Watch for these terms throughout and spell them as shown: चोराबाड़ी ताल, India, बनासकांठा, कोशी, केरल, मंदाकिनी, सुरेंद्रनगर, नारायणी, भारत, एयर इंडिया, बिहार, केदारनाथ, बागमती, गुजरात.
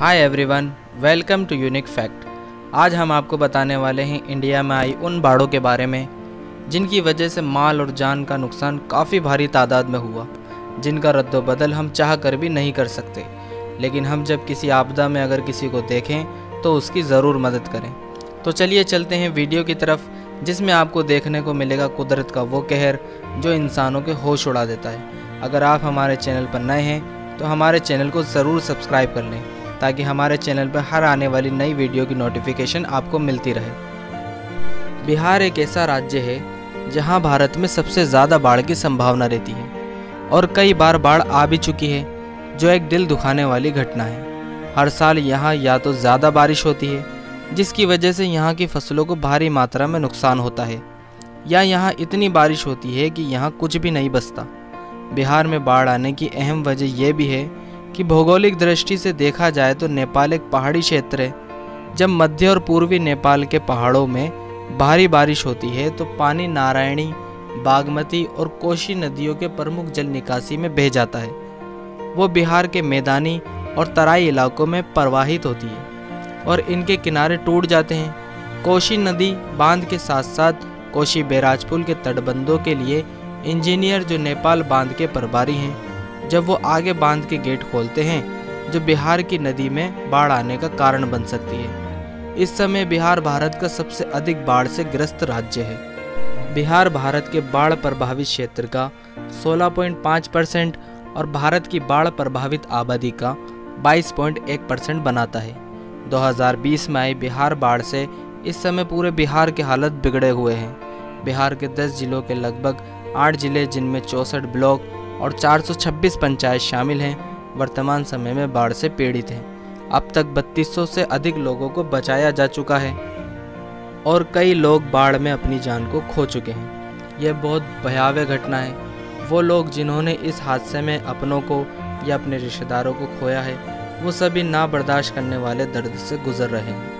Hi everyone, welcome to unique fact. आज हम आपको बताने वाले हैं इंडिया में आई उन बाढ़ों के बारे में जिनकी वजह से माल और जान का नुकसान काफ़ी भारी तादाद में हुआ, जिनका रद्दोबदल हम चाह कर भी नहीं कर सकते, लेकिन हम जब किसी आपदा में अगर किसी को देखें तो उसकी ज़रूर मदद करें। तो चलिए चलते हैं वीडियो की तरफ, जिसमें आपको देखने को मिलेगा कुदरत का वो कहर जो इंसानों के होश उड़ा देता है। अगर आप हमारे चैनल पर नए हैं तो हमारे चैनल को ज़रूर सब्सक्राइब कर लें, ताकि हमारे चैनल पर हर आने वाली नई वीडियो की नोटिफिकेशन आपको मिलती रहे। बिहार एक ऐसा राज्य है जहां भारत में सबसे ज़्यादा बाढ़ की संभावना रहती है और कई बार बाढ़ आ भी चुकी है, जो एक दिल दुखाने वाली घटना है। हर साल यहाँ या तो ज़्यादा बारिश होती है, जिसकी वजह से यहाँ की फसलों को भारी मात्रा में नुकसान होता है, या यहाँ इतनी बारिश होती है कि यहाँ कुछ भी नहीं बचता। बिहार में बाढ़ आने की अहम वजह यह भी है कि भौगोलिक दृष्टि से देखा जाए तो नेपाल एक पहाड़ी क्षेत्र है। जब मध्य और पूर्वी नेपाल के पहाड़ों में भारी बारिश होती है तो पानी नारायणी, बागमती और कोशी नदियों के प्रमुख जल निकासी में बह जाता है। वो बिहार के मैदानी और तराई इलाकों में प्रवाहित होती है और इनके किनारे टूट जाते हैं। कोशी नदी बांध के साथ साथ कोशी बैराज पुल के तटबंधों के लिए इंजीनियर, जो नेपाल बांध के प्रभारी हैं, जब वो आगे बांध के गेट खोलते हैं, जो बिहार की नदी में बाढ़ आने का कारण बन सकती है। इस समय बिहार भारत का सबसे अधिक बाढ़ से ग्रस्त राज्य है। बिहार भारत के बाढ़ प्रभावित क्षेत्र का 16.5% और भारत की बाढ़ प्रभावित आबादी का 22.1% बनाता है। 2020 में आई बिहार बाढ़ से इस समय पूरे बिहार के हालत बिगड़े हुए हैं। बिहार के 10 जिलों के लगभग 8 जिले, जिनमें 64 ब्लॉक और 426 पंचायत शामिल हैं, वर्तमान समय में बाढ़ से पीड़ित हैं। अब तक 3200 से अधिक लोगों को बचाया जा चुका है और कई लोग बाढ़ में अपनी जान को खो चुके हैं। यह बहुत भयावह घटना है। वो लोग जिन्होंने इस हादसे में अपनों को या अपने रिश्तेदारों को खोया है, वो सभी ना बर्दाश्त करने वाले दर्द से गुजर रहे हैं।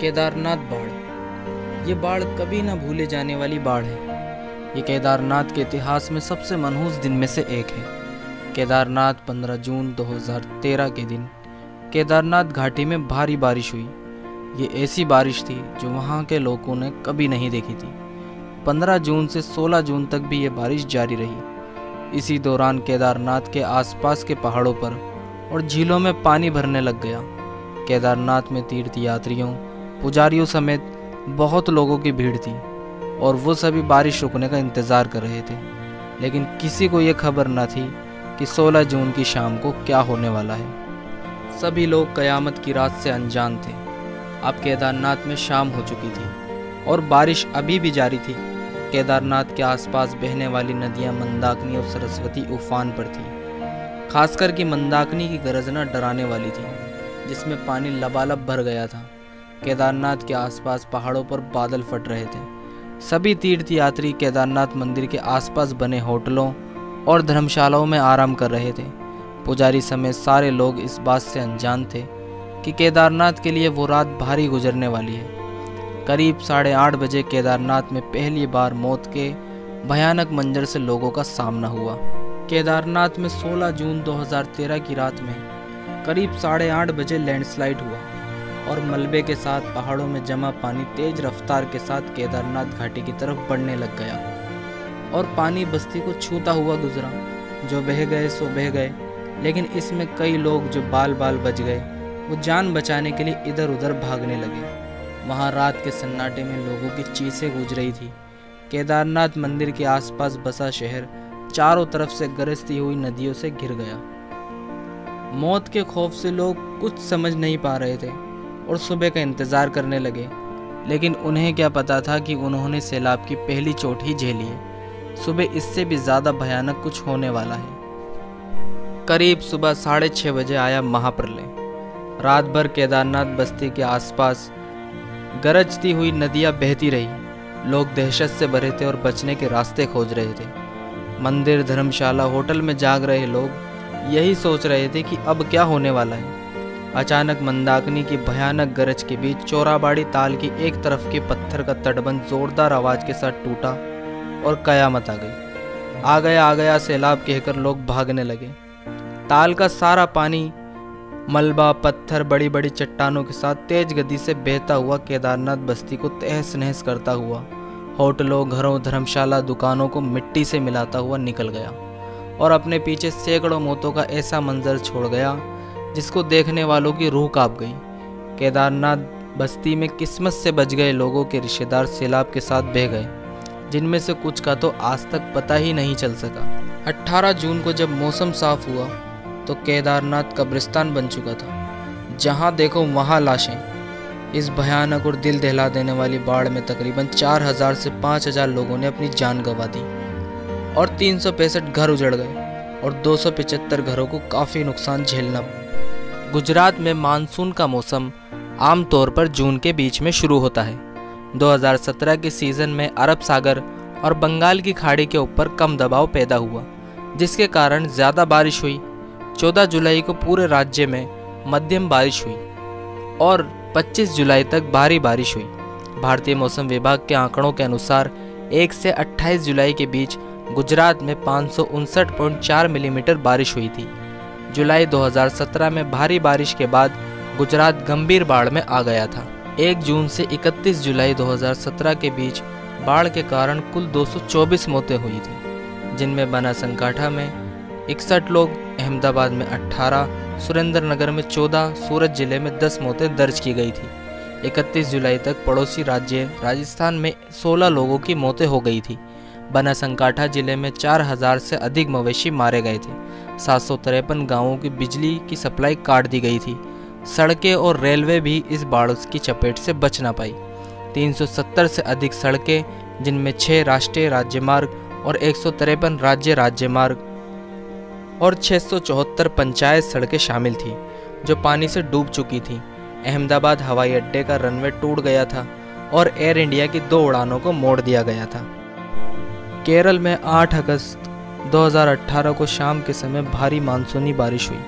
केदारनाथ बाढ़, ये बाढ़ कभी ना भूले जाने वाली बाढ़ है। ये केदारनाथ के इतिहास में सबसे मनहूस दिन में से एक है। केदारनाथ 15 जून 2013 के दिन केदारनाथ घाटी में भारी बारिश हुई। ये ऐसी बारिश थी जो वहाँ के लोगों ने कभी नहीं देखी थी। 15 जून से 16 जून तक भी ये बारिश जारी रही। इसी दौरान केदारनाथ के आसपास के पहाड़ों पर और झीलों में पानी भरने लग गया। केदारनाथ में तीर्थ यात्रियों, पुजारियों समेत बहुत लोगों की भीड़ थी और वो सभी बारिश रुकने का इंतज़ार कर रहे थे, लेकिन किसी को ये खबर न थी कि 16 जून की शाम को क्या होने वाला है। सभी लोग कयामत की रात से अनजान थे। अब केदारनाथ में शाम हो चुकी थी और बारिश अभी भी जारी थी। केदारनाथ के आसपास बहने वाली नदियाँ मंदाकिनी और सरस्वती उफान पर थी। खासकर कि मंदाकिनी की गरजना डराने वाली थी, जिसमें पानी लबालब भर गया था। केदारनाथ के आसपास पहाड़ों पर बादल फट रहे थे। सभी तीर्थ यात्री केदारनाथ मंदिर के आसपास बने होटलों और धर्मशालाओं में आराम कर रहे थे। पुजारी समेत सारे लोग इस बात से अनजान थे कि केदारनाथ के लिए वो रात भारी गुजरने वाली है। करीब 8:30 बजे केदारनाथ में पहली बार मौत के भयानक मंजर से लोगों का सामना हुआ। केदारनाथ में 16 जून 2013 की रात में करीब 8:30 बजे लैंडस्लाइड हुआ और मलबे के साथ पहाड़ों में जमा पानी तेज रफ्तार के साथ केदारनाथ घाटी की तरफ बढ़ने लग गया और पानी बस्ती को छूता हुआ गुजरा। जो बह गए सो बह गए, लेकिन इसमें कई लोग जो बाल बाल बच गए, वो जान बचाने के लिए इधर उधर भागने लगे। वहाँ रात के सन्नाटे में लोगों की चीसें गूंज रही थी। केदारनाथ मंदिर के आसपास बसा शहर चारों तरफ से गरजती हुई नदियों से घिर गया। मौत के खौफ से लोग कुछ समझ नहीं पा रहे थे और सुबह का इंतज़ार करने लगे, लेकिन उन्हें क्या पता था कि उन्होंने सैलाब की पहली चोट ही झेली है। सुबह इससे भी ज़्यादा भयानक कुछ होने वाला है। करीब सुबह 6:30 बजे आया महाप्रलय। रात भर केदारनाथ बस्ती के आसपास गरजती हुई नदियाँ बहती रही। लोग दहशत से भरे थे और बचने के रास्ते खोज रहे थे। मंदिर, धर्मशाला, होटल में जाग रहे लोग यही सोच रहे थे कि अब क्या होने वाला है। अचानक मंदाकिनी की भयानक गरज के बीच चोराबाड़ी ताल की एक तरफ के पत्थर का तटबंध जोरदार आवाज़ के साथ टूटा और कयामत आ गई। आ गया सैलाब कहकर लोग भागने लगे। ताल का सारा पानी मलबा, पत्थर, बड़ी बड़ी चट्टानों के साथ तेज गति से बहता हुआ केदारनाथ बस्ती को तहस नहस करता हुआ होटलों, घरों, धर्मशाला, दुकानों को मिट्टी से मिलाता हुआ निकल गया और अपने पीछे सैकड़ों मौतों का ऐसा मंजर छोड़ गया जिसको देखने वालों की रूह कांप गई। केदारनाथ बस्ती में किस्मत से बच गए लोगों के रिश्तेदार सैलाब के साथ बह गए, जिनमें से कुछ का तो आज तक पता ही नहीं चल सका। 18 जून को जब मौसम साफ हुआ तो केदारनाथ कब्रिस्तान बन चुका था, जहां देखो वहां लाशें। इस भयानक और दिल दहला देने वाली बाढ़ में तकरीबन 4000 से 5000 लोगों ने अपनी जान गंवा दी और 365 घर उजड़ गए और 275 घरों को काफ़ी नुकसान झेलना पड़ा। गुजरात में मानसून का मौसम आमतौर पर जून के बीच में शुरू होता है। 2017 के सीज़न में अरब सागर और बंगाल की खाड़ी के ऊपर कम दबाव पैदा हुआ, जिसके कारण ज़्यादा बारिश हुई। 14 जुलाई को पूरे राज्य में मध्यम बारिश हुई और 25 जुलाई तक भारी बारिश हुई। भारतीय मौसम विभाग के आंकड़ों के अनुसार 1 से 28 जुलाई के बीच गुजरात में 559.4 मिलीमीटर बारिश हुई थी। जुलाई 2017 में भारी बारिश के बाद गुजरात गंभीर बाढ़ में आ गया था। 1 जून से 31 जुलाई 2017 के बीच बाढ़ के कारण कुल 224 मौतें हुई थी, जिनमें बनासकांठा में 61 लोग, अहमदाबाद में 18, सुरेंद्रनगर में 14, सूरत जिले में 10 मौतें दर्ज की गई थी। 31 जुलाई तक पड़ोसी राज्य राजस्थान में 16 लोगों की मौतें हो गई थी। बनासकांठा जिले में 4000 से अधिक मवेशी मारे गए थे। 753 गाँवों की बिजली की सप्लाई काट दी गई थी। सड़कें और रेलवे भी इस बाढ़ की चपेट से बच ना पाई। 370 से अधिक सड़कें, जिनमें 6 राष्ट्रीय राज्यमार्ग और 153 राज्य राज्यमार्ग और 674 पंचायत सड़कें शामिल थीं, जो पानी से डूब चुकी थीं। अहमदाबाद हवाई अड्डे का रनवे टूट गया था और एयर इंडिया की 2 उड़ानों को मोड़ दिया गया था। केरल में 8 अगस्त 2018 को शाम के समय भारी मानसूनी बारिश हुई,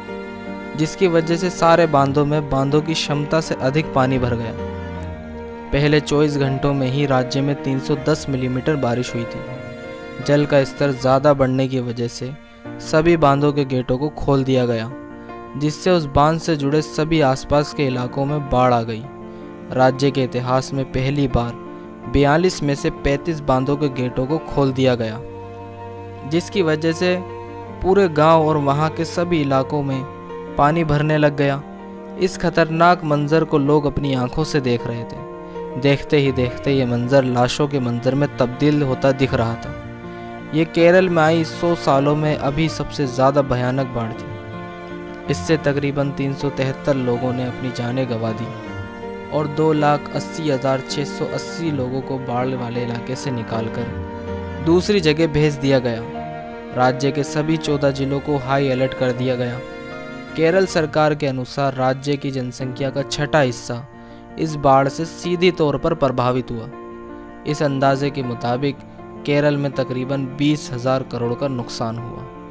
जिसकी वजह से सारे बांधों में बांधों की क्षमता से अधिक पानी भर गया। पहले 24 घंटों में ही राज्य में 310 मिलीमीटर बारिश हुई थी। जल का स्तर ज़्यादा बढ़ने की वजह से सभी बांधों के गेटों को खोल दिया गया, जिससे उस बांध से जुड़े सभी आसपास के इलाकों में बाढ़ आ गई। राज्य के इतिहास में पहली बार 42 में से 35 बांधों के गेटों को खोल दिया गया, जिसकी वजह से पूरे गाँव और वहाँ के सभी इलाकों में पानी भरने लग गया। इस खतरनाक मंजर को लोग अपनी आंखों से देख रहे थे। देखते ही देखते ये मंजर लाशों के मंजर में तब्दील होता दिख रहा था। ये केरल में आई 100 सालों में अभी सबसे ज़्यादा भयानक बाढ़ थी। इससे तकरीबन 373 लोगों ने अपनी जानें गंवा दी और 2,80,680 लोगों को बाढ़ वाले इलाके से निकालकर दूसरी जगह भेज दिया गया। राज्य के सभी 14 जिलों को हाई अलर्ट कर दिया गया। केरल सरकार के अनुसार राज्य की जनसंख्या का 6वां हिस्सा इस बाढ़ से सीधे तौर पर प्रभावित हुआ। इस अंदाजे के मुताबिक केरल में तकरीबन 20,000 करोड़ का नुकसान हुआ।